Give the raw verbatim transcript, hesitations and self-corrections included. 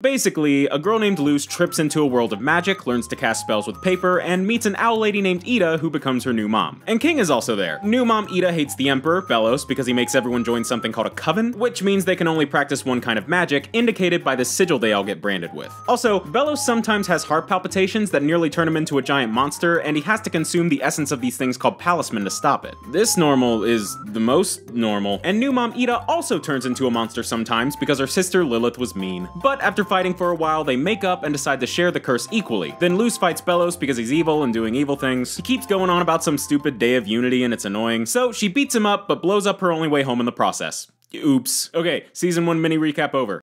Basically, a girl named Luz trips into a world of magic, learns to cast spells with paper, and meets an owl lady named Ida who becomes her new mom. And King is also there. New mom Ida hates the Emperor, Belos, because he makes everyone join something called a coven, which means they can only practice one kind of magic, indicated by the sigil they all get branded with. Also, Belos sometimes has heart palpitations that nearly turn him into a giant monster, and he has to consume the essence of these things called palismen to stop it. This normal is the most normal, and new mom Ida also turns into a monster sometimes because her sister Lilith was mean. But after fighting for a while, they make up and decide to share the curse equally. Then Luz fights Belos because he's evil and doing evil things. He keeps going on about some stupid day of unity and it's annoying, so she beats him up but blows up her only way home in the process. Oops. Okay, season one mini recap over.